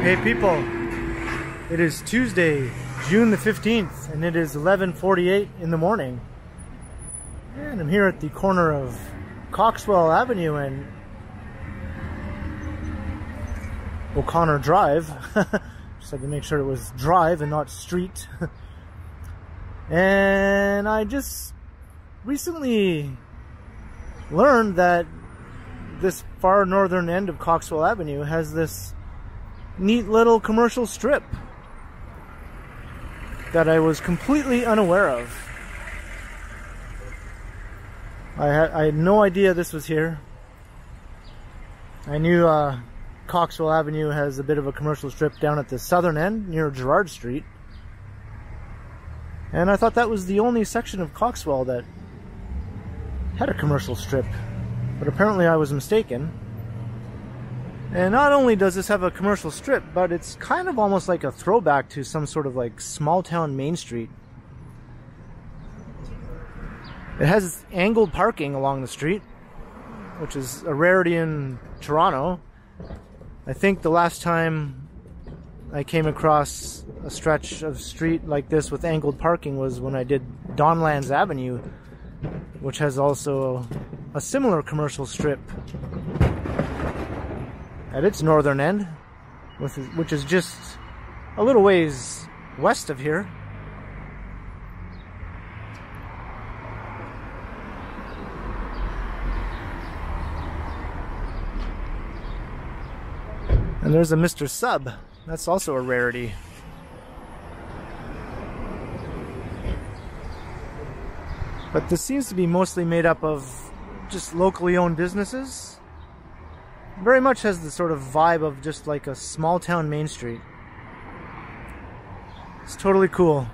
Hey people, it is Tuesday, June the 15th, and it is 11:48 in the morning. And I'm here at the corner of Coxwell Avenue and O'Connor Drive. Just had to make sure it was drive and not street. And I just recently learned that this far northern end of Coxwell Avenue has this neat little commercial strip that I was completely unaware of. I had no idea this was here. I knew Coxwell Avenue has a bit of a commercial strip down at the southern end near Gerrard Street, and I thought that was the only section of Coxwell that had a commercial strip, but apparently I was mistaken. And not only does this have a commercial strip, but it's kind of almost like a throwback to some sort of like small town Main Street. It has angled parking along the street, which is a rarity in Toronto. I think the last time I came across a stretch of street like this with angled parking was when I did Donlands Avenue, which has also a similar commercial strip at its northern end, which is just a little ways west of here. And there's a Mr. Sub. That's also a rarity. But this seems to be mostly made up of just locally owned businesses. Very much has the sort of vibe of just like a small town Main Street. It's totally cool.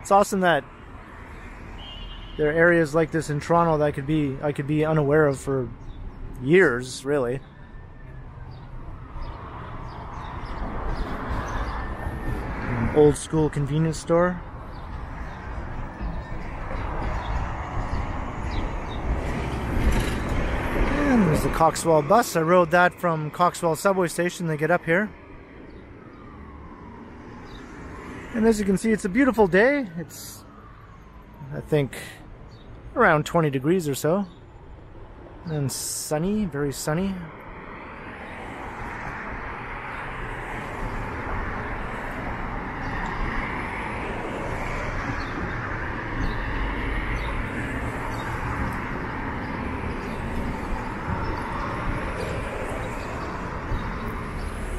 It's awesome that there are areas like this in Toronto that I could be unaware of for years, really. An old school convenience store. There's the Coxwell bus. I rode that from Coxwell subway station to get up here. And as you can see, it's a beautiful day. It's, I think, around 20 degrees or so. And sunny, very sunny.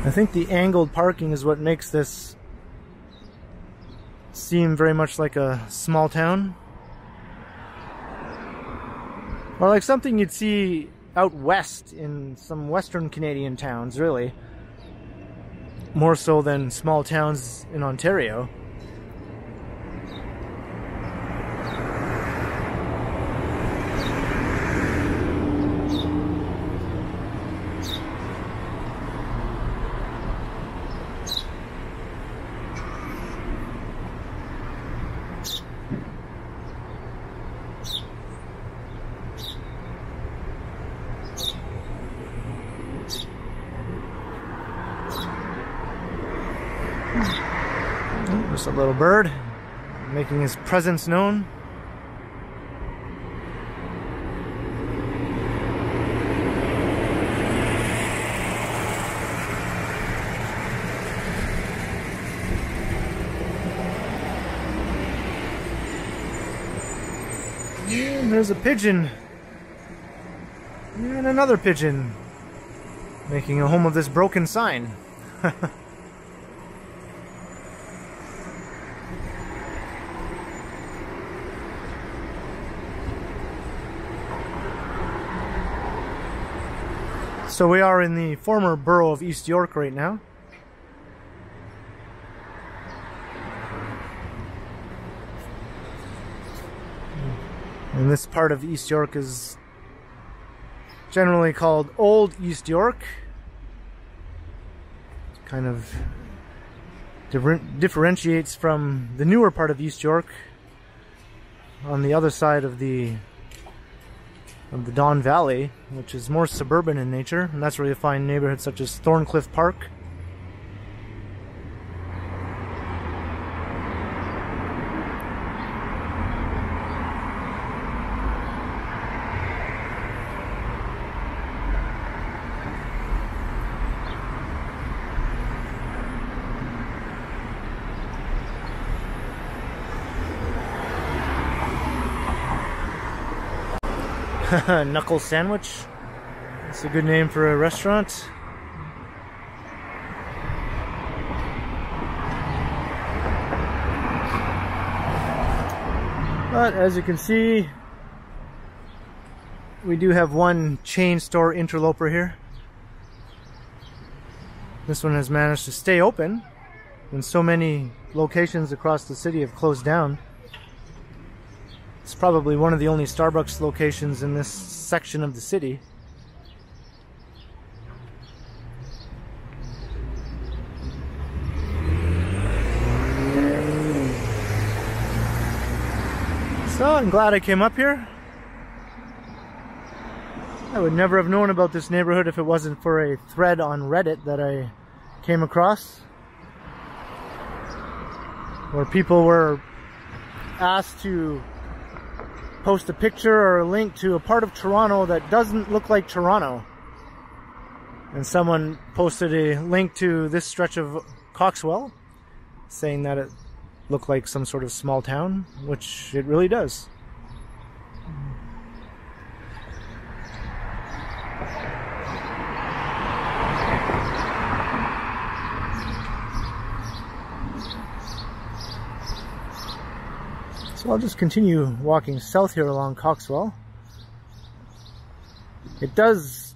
I think the angled parking is what makes this seem very much like a small town, or like something you'd see out west in some Western Canadian towns, really, more so than small towns in Ontario. Just a little bird making his presence known. And there's a pigeon and another pigeon making a home of this broken sign. So we are in the former borough of East York right now. And this part of East York is generally called Old East York. It kind of differentiates from the newer part of East York on the other side of the Don Valley, which is more suburban in nature, and that's where you find neighborhoods such as Thorncliffe Park Knuckles Sandwich. That's a good name for a restaurant. But as you can see, we do have one chain store interloper here. This one has managed to stay open when so many locations across the city have closed down. It's probably one of the only Starbucks locations in this section of the city. So I'm glad I came up here. I would never have known about this neighborhood if it wasn't for a thread on Reddit that I came across, where people were asked to post a picture or a link to a part of Toronto that doesn't look like Toronto. And someone posted a link to this stretch of Coxwell, saying that it looked like some sort of small town, which it really does. So I'll just continue walking south here along Coxwell. It does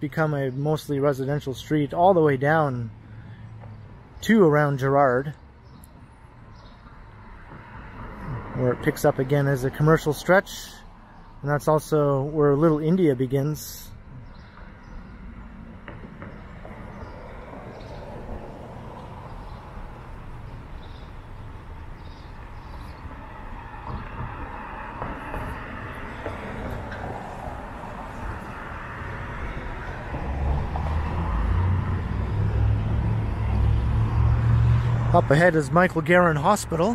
become a mostly residential street all the way down to around Gerrard, where it picks up again as a commercial stretch, and that's also where Little India begins. Up ahead is Michael Garron Hospital.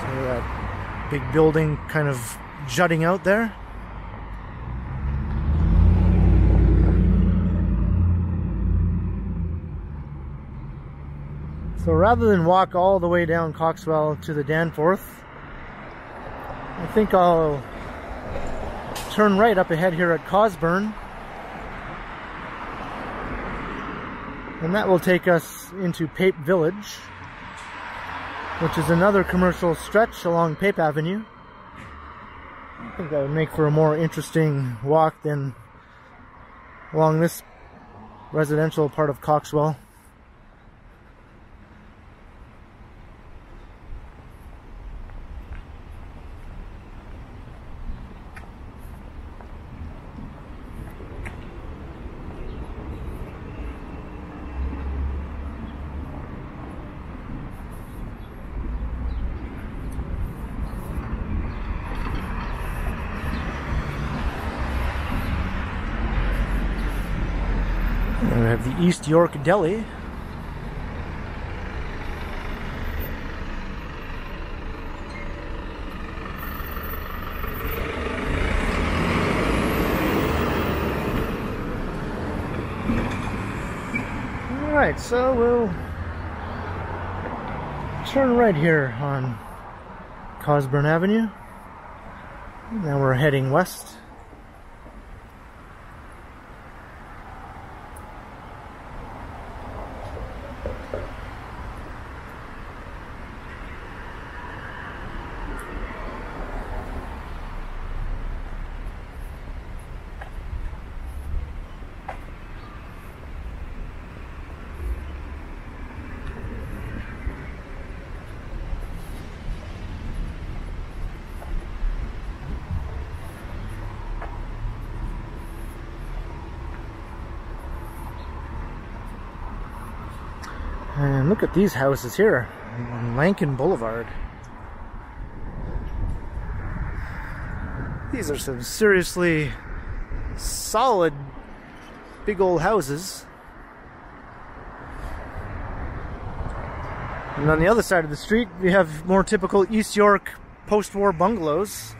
So that big building kind of jutting out there. So rather than walk all the way down Coxwell to the Danforth, I think I'll turn right up ahead here at Cosburn. And that will take us into Pape Village, which is another commercial stretch along Pape Avenue. I think that would make for a more interesting walk than along this residential part of Coxwell. East York Deli. Alright, so we'll turn right here on Cosburn Avenue. Now we're heading west. And look at these houses here on Lankin Boulevard. These are some seriously solid big old houses. And on the other side of the street we have more typical East York post-war bungalows.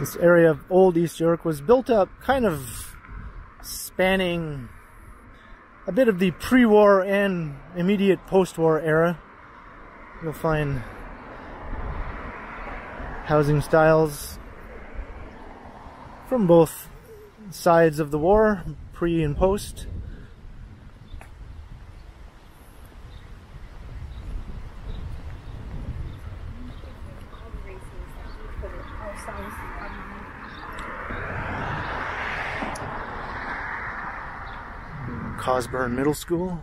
This area of old East York was built up kind of spanning a bit of the pre-war and immediate post-war era. You'll find housing styles from both sides of the war, pre and post. Cosburn Middle School.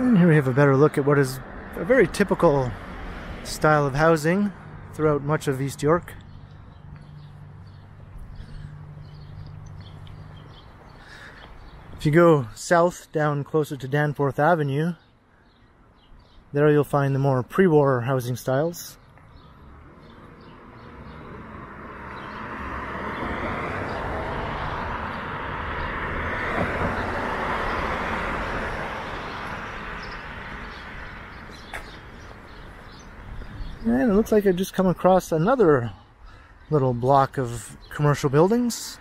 And here we have a better look at what is a very typical style of housing throughout much of East York. If you go south down closer to Danforth Avenue, there you'll find the more pre-war housing styles. And it looks like I've just come across another little block of commercial buildings.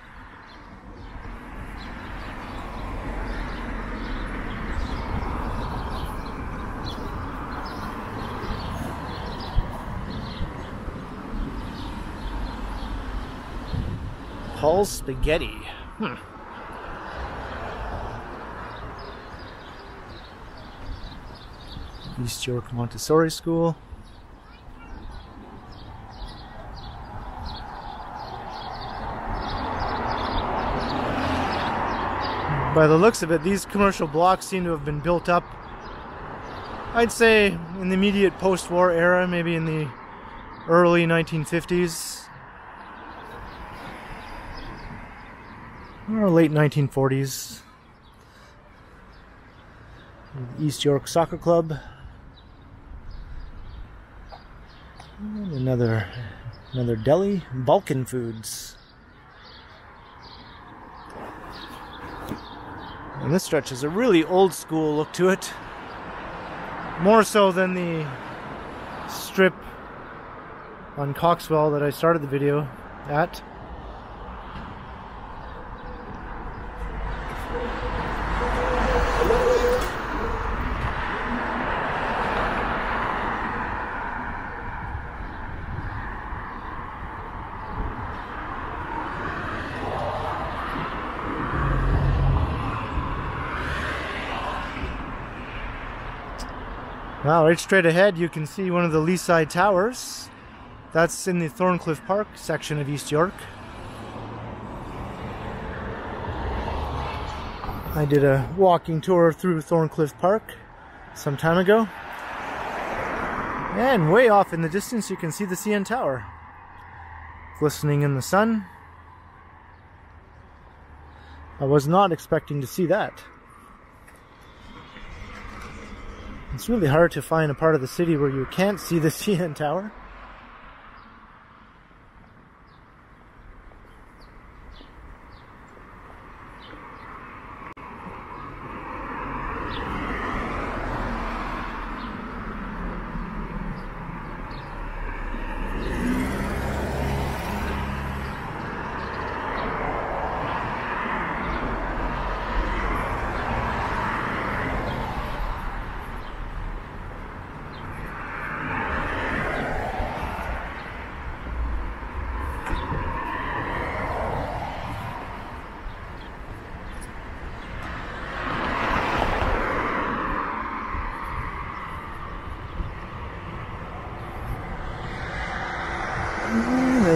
Paul's Spaghetti. East York Montessori School. By the looks of it, these commercial blocks seem to have been built up, I'd say, in the immediate post-war era, maybe in the early 1950s. Or late 1940s. East York Soccer Club. And another deli, Balkan Foods. And this stretch has a really old school look to it, more so than the strip on Coxwell that I started the video at. Wow, right straight ahead you can see one of the Leaside Towers. That's in the Thorncliffe Park section of East York. I did a walking tour through Thorncliffe Park some time ago. And way off in the distance, you can see the CN Tower, glistening in the sun. I was not expecting to see that. It's really hard to find a part of the city where you can't see the CN Tower.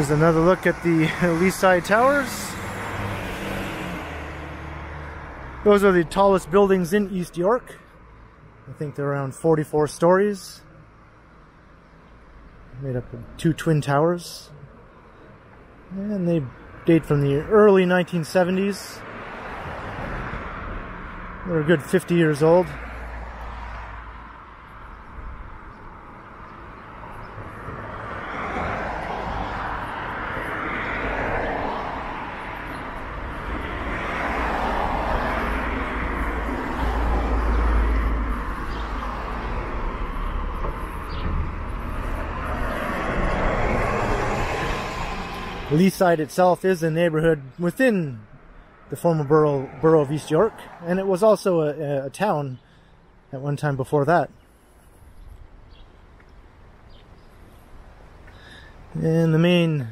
Another look at the Leaside Towers. Those are the tallest buildings in East York. I think they're around 44 stories. Made up of two twin towers. And they date from the early 1970s. They're a good 50 years old. Leaside itself is a neighborhood within the former borough of East York, and it was also a town at one time before that. And the main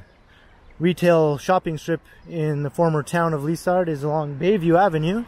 retail shopping strip in the former town of Leaside is along Bayview Avenue.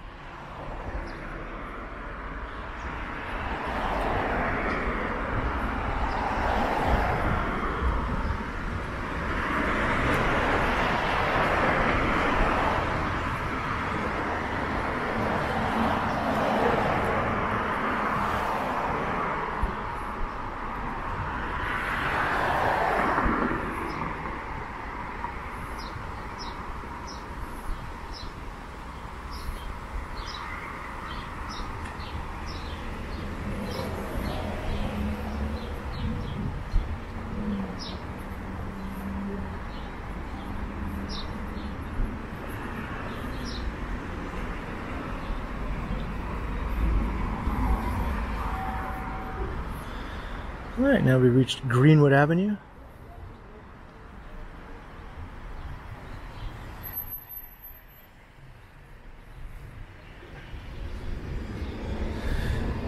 Alright, now we've reached Greenwood Avenue.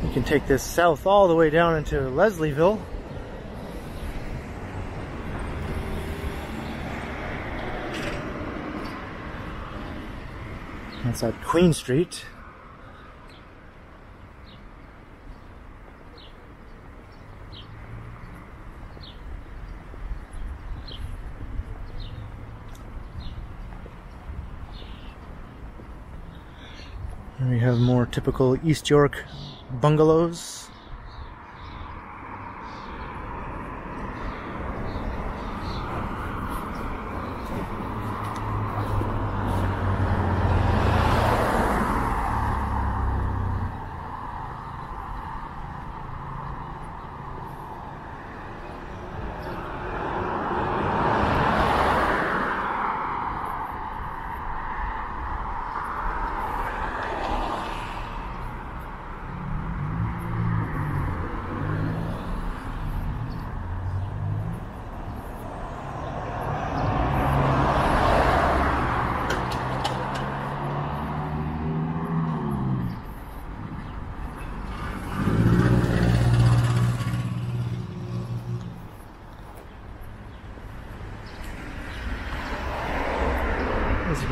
You can take this south all the way down into Leslieville. That's at Queen Street. We have more typical East York bungalows.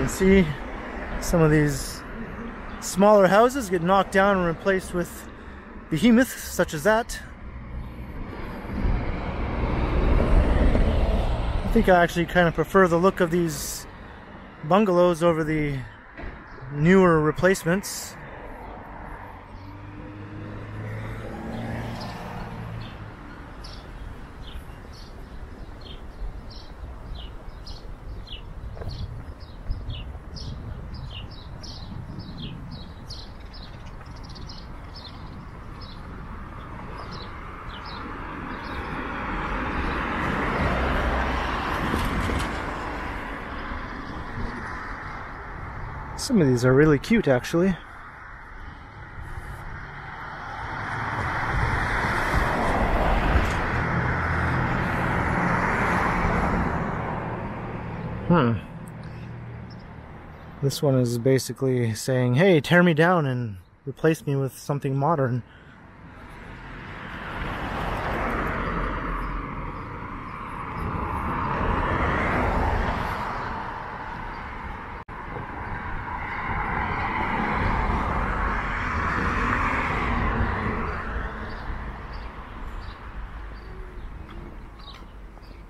See, some of these smaller houses get knocked down and replaced with behemoths such as that. I think I actually kind of prefer the look of these bungalows over the newer replacements. Some of these are really cute, actually. This one is basically saying, hey, tear me down and replace me with something modern.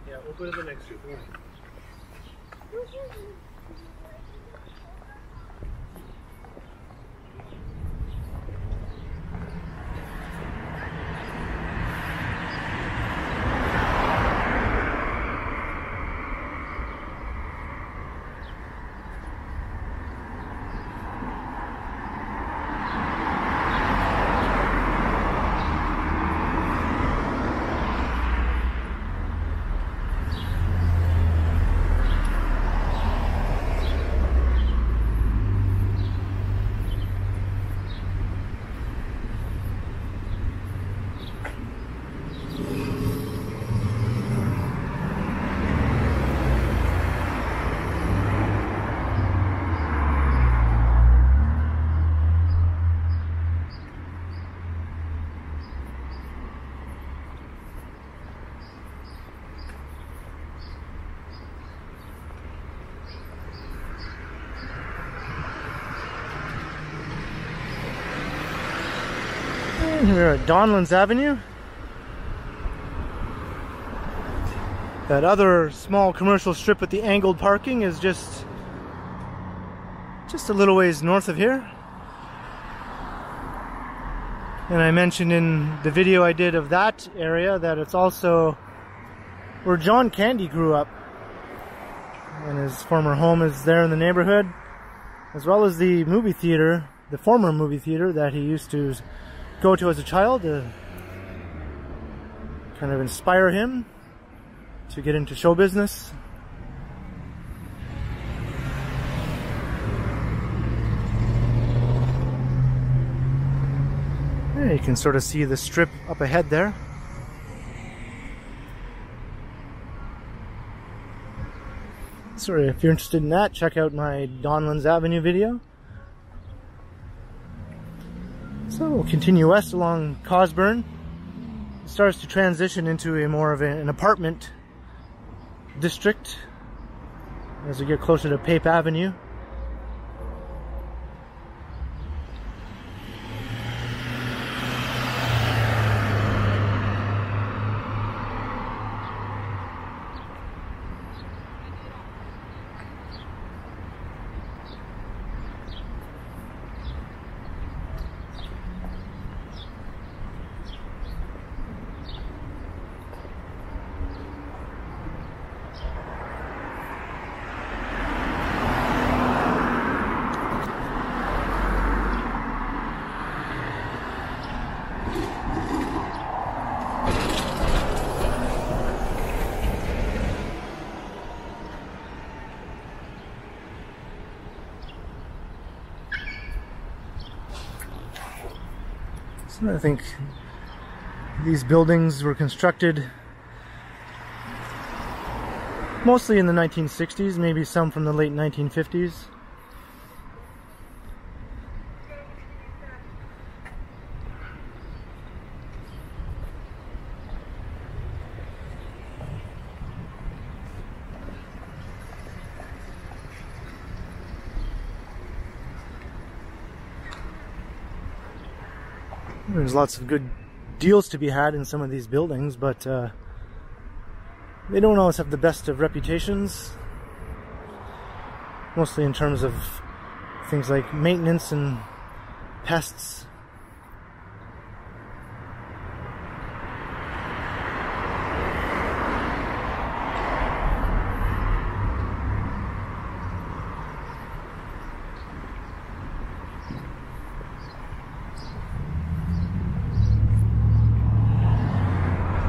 Yeah, we'll go to the next one. We're at Donlands Avenue. That other small commercial strip with the angled parking is just a little ways north of here. And I mentioned in the video I did of that area that it's also where John Candy grew up. And his former home is there in the neighborhood, as well as the movie theater, the former movie theater that he used to go to as a child to kind of inspire him to get into show business. Yeah, you can sort of see the strip up ahead there. Sorry, if you're interested in that, check out my Donlands Avenue video. So we'll continue west along Cosburn. It starts to transition into a more of an apartment district as we get closer to Pape Avenue. I think these buildings were constructed mostly in the 1960s, maybe some from the late 1950s. There's lots of good deals to be had in some of these buildings, but they don't always have the best of reputations, mostly in terms of things like maintenance and pests.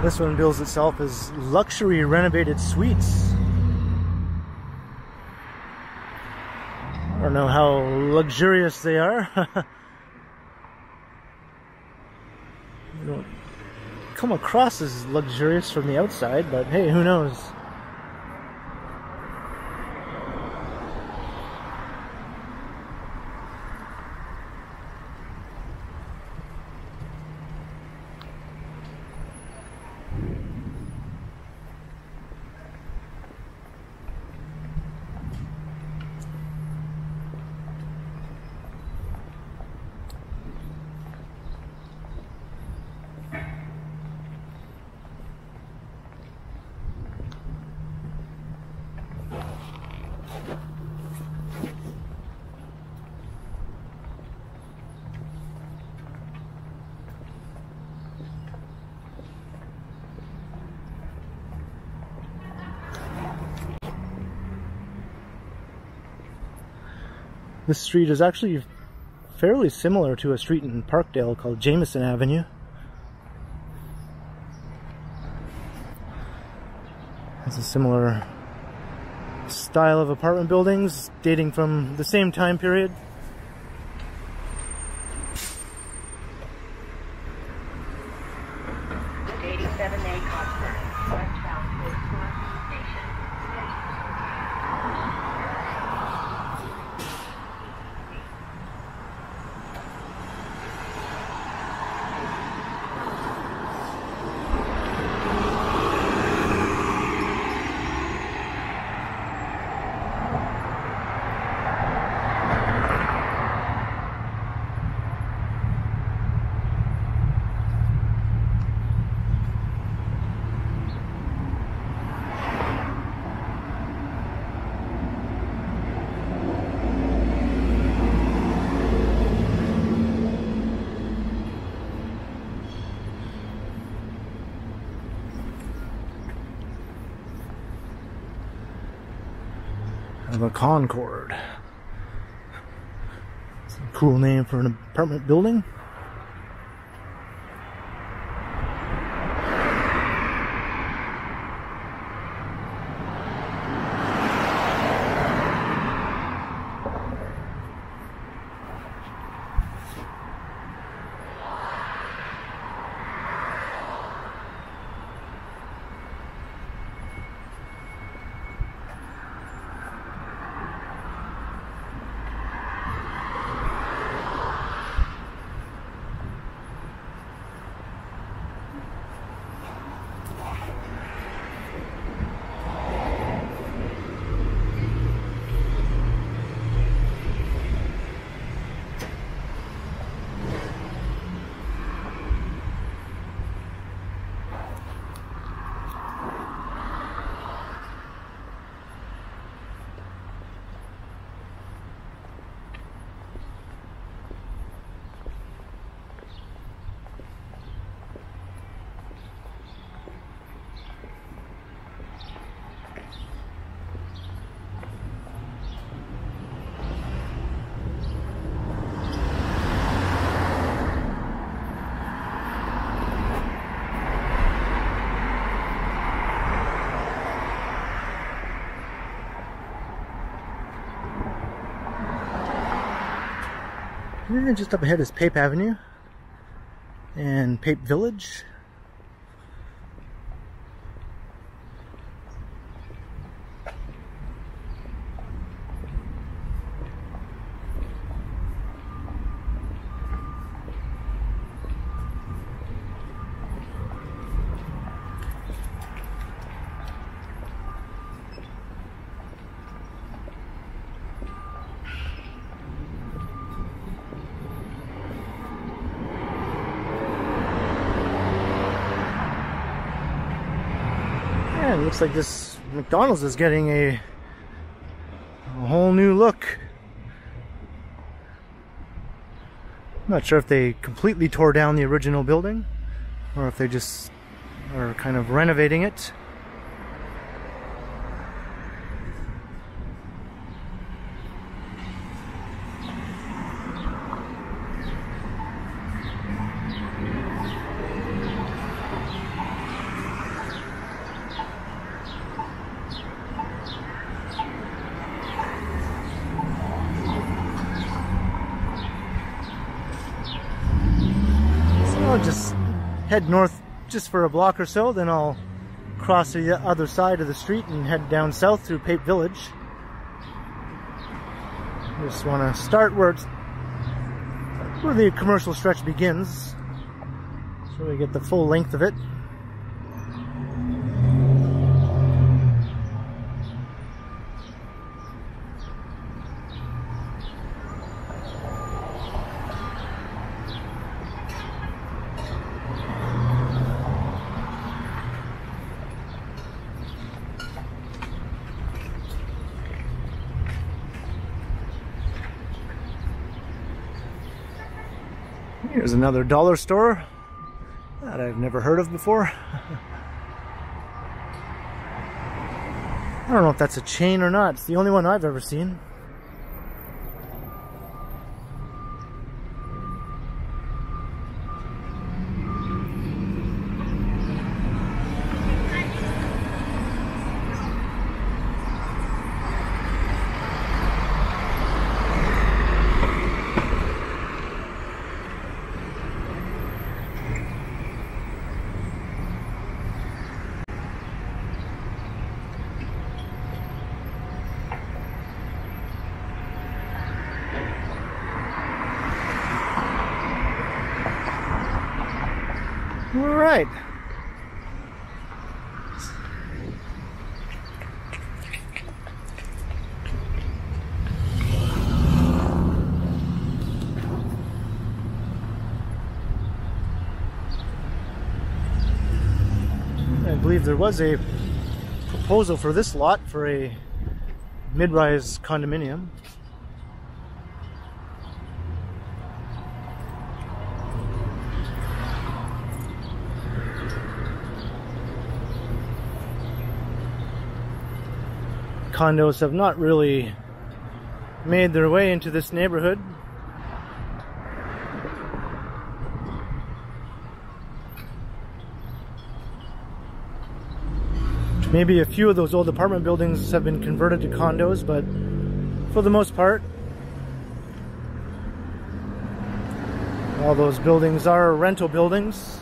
This one bills itself as luxury renovated suites. I don't don't know how luxurious they are. They don't come across as luxurious from the outside, but hey, who knows? This street is actually fairly similar to a street in Parkdale called Jameson Avenue. It's a similar style of apartment buildings dating from the same time period. The Concorde. It's a cool name for an apartment building. And just up ahead is Pape Avenue and Pape Village. Looks like this McDonald's is getting a whole new look. I'm not sure if they completely tore down the original building or if they just are kind of renovating it. head north just for a block or so, then I'll cross the other side of the street and head down south through Pape Village. Just want to start where the commercial stretch begins, so we get the full length of it. Here's another dollar store that I've never heard of before. I don't know if that's a chain or not. It's the only one I've ever seen. Alright. I believe there was a proposal for this lot for a mid-rise condominium. Condos have not really made their way into this neighborhood. Maybe a few of those old apartment buildings have been converted to condos, but for the most part, all those buildings are rental buildings.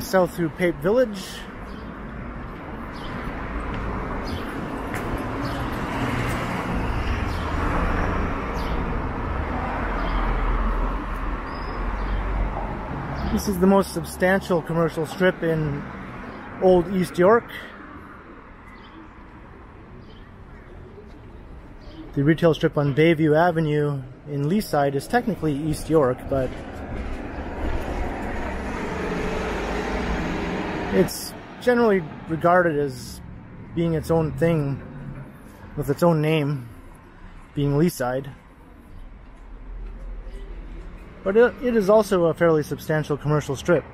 South through Pape Village. This is the most substantial commercial strip in Old East York. The retail strip on Bayview Avenue in Leaside is technically East York, but it's generally regarded as being its own thing, with its own name, being Leaside. But it is also a fairly substantial commercial strip.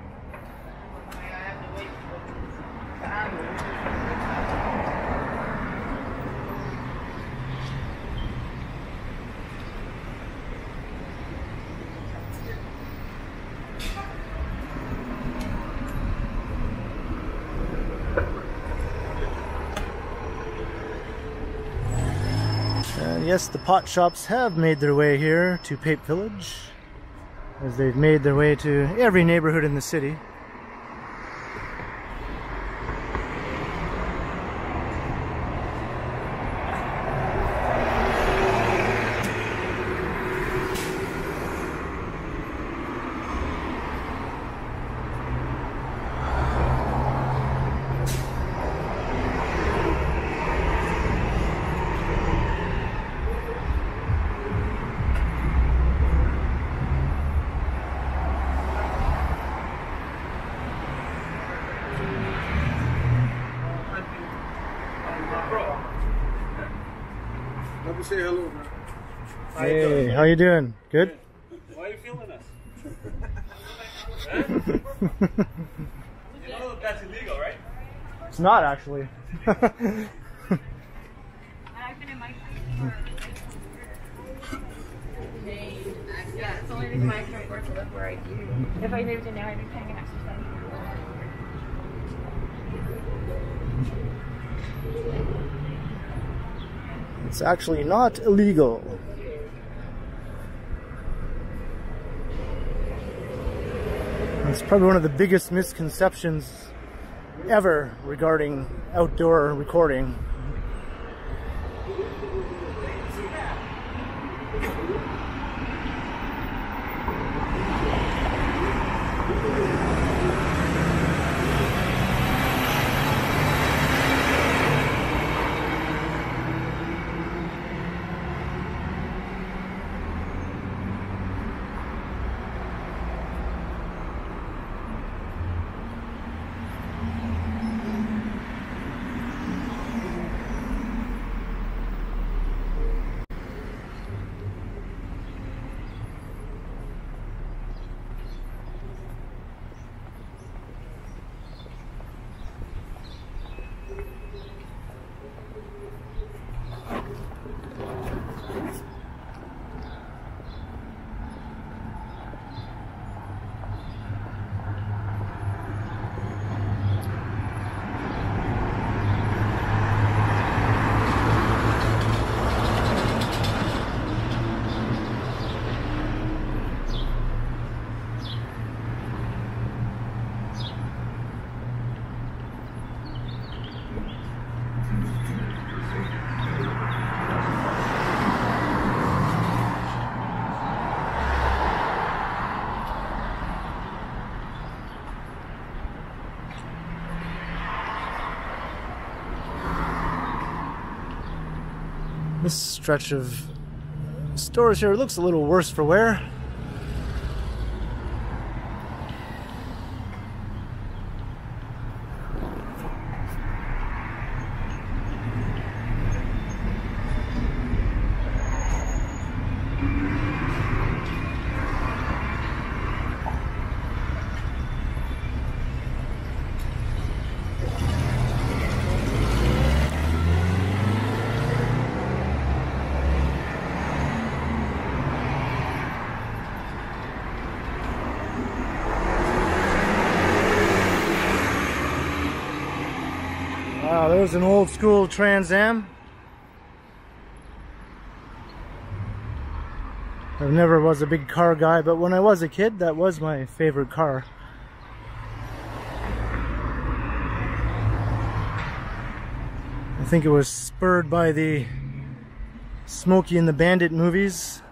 Yes, the pot shops have made their way here to Pape Village, as they've made their way to every neighborhood in the city. say hello, man. How you doing? How you doing? Good? Why are you filming us? You know that's illegal, right? It's not, actually. Yeah, it's the only reason I can't work to live where I do. If I lived in there, I'd be paying an extra $7. It's actually not illegal. It's probably one of the biggest misconceptions ever regarding outdoor recording. This stretch of stores here looks a little worse for wear. There's an old school Trans Am. I never was a big car guy, but when I was a kid, that was my favorite car. I think it was spurred by the Smokey and the Bandit movies.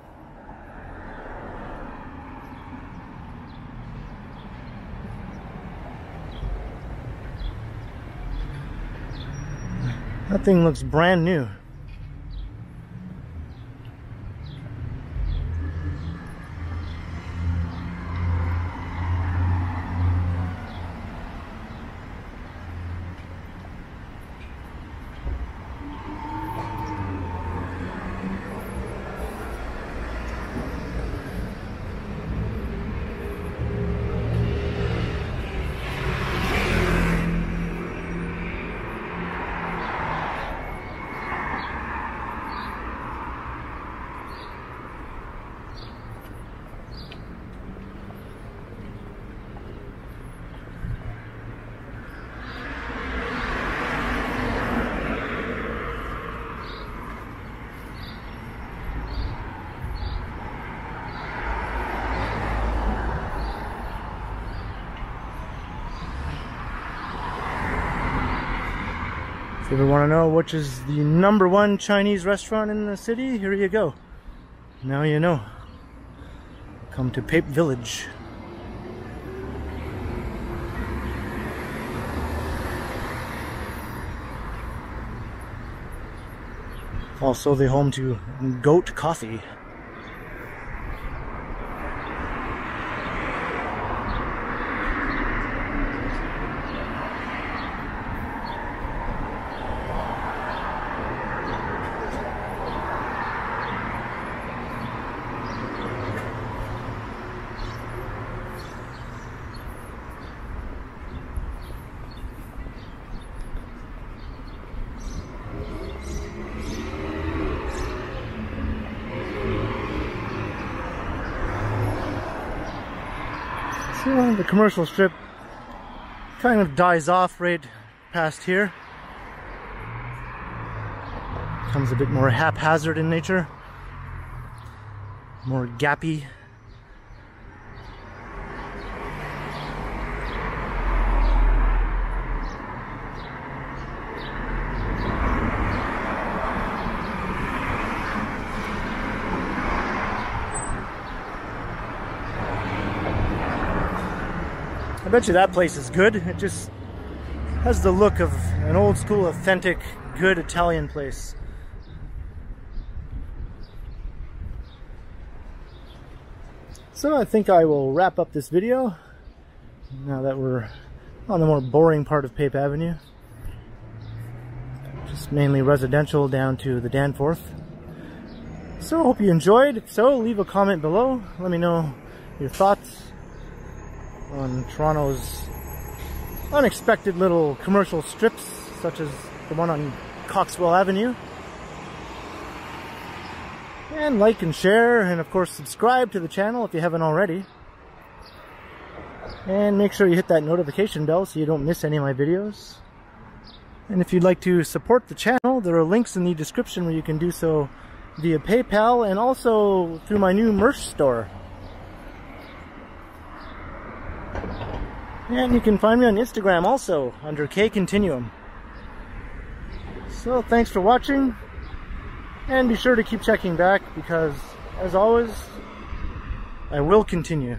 That thing looks brand new. If you want to know which is the #1 Chinese restaurant in the city, here you go. Now you know. Come to Pape Village. Also the home to goat coffee. So the commercial strip kind of dies off right past here. Becomes a bit more haphazard in nature, more gappy. I bet you that place is good. It just has the look of an old school, authentic, good Italian place. So I think I will wrap up this video now that we're on the more boring part of Pape Avenue. Just mainly residential down to the Danforth. So I hope you enjoyed. If so, leave a comment below. Let me know your thoughts on Toronto's unexpected little commercial strips, such as the one on Coxwell Avenue. And like and share, and of course subscribe to the channel if you haven't already. And make sure you hit that notification bell so you don't miss any of my videos. And if you'd like to support the channel, there are links in the description where you can do so via PayPal and also through my new merch store. And you can find me on Instagram also, under K Continuum. So thanks for watching, and be sure to keep checking back because, as always, I will continue.